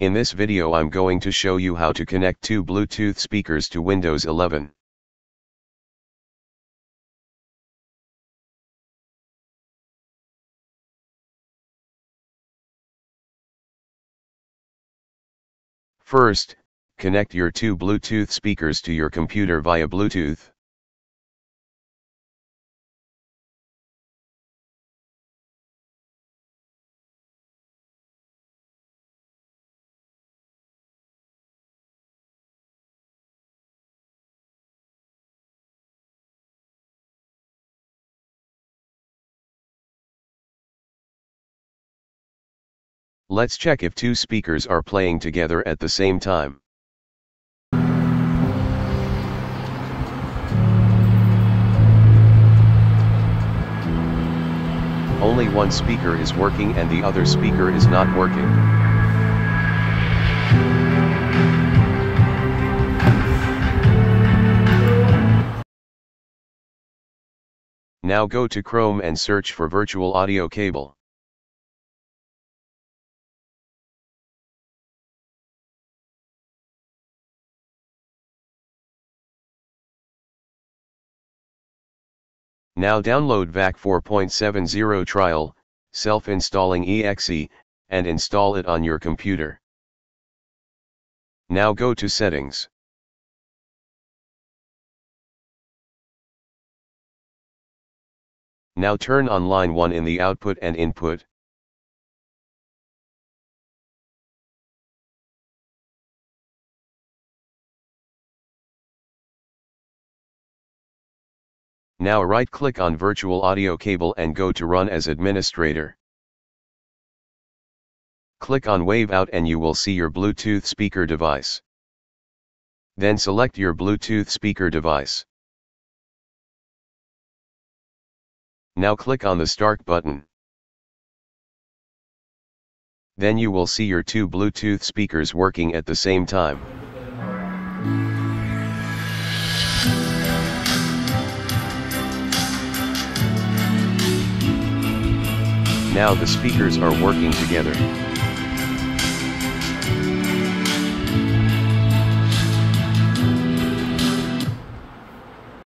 In this video I'm going to show you how to connect two Bluetooth speakers to Windows 11. First, connect your two Bluetooth speakers to your computer via Bluetooth. Let's check if two speakers are playing together at the same time. Only one speaker is working and the other speaker is not working. Now go to Chrome and search for virtual audio cable. Now download VAC 4.70 trial, self-installing exe, and install it on your computer. Now go to Settings. Now turn on line 1 in the output and input. Now right-click on virtual audio cable and go to Run as administrator. Click on Wave Out and you will see your Bluetooth speaker device. Then select your Bluetooth speaker device. Now click on the Start button. Then you will see your two Bluetooth speakers working at the same time. Now the speakers are working together.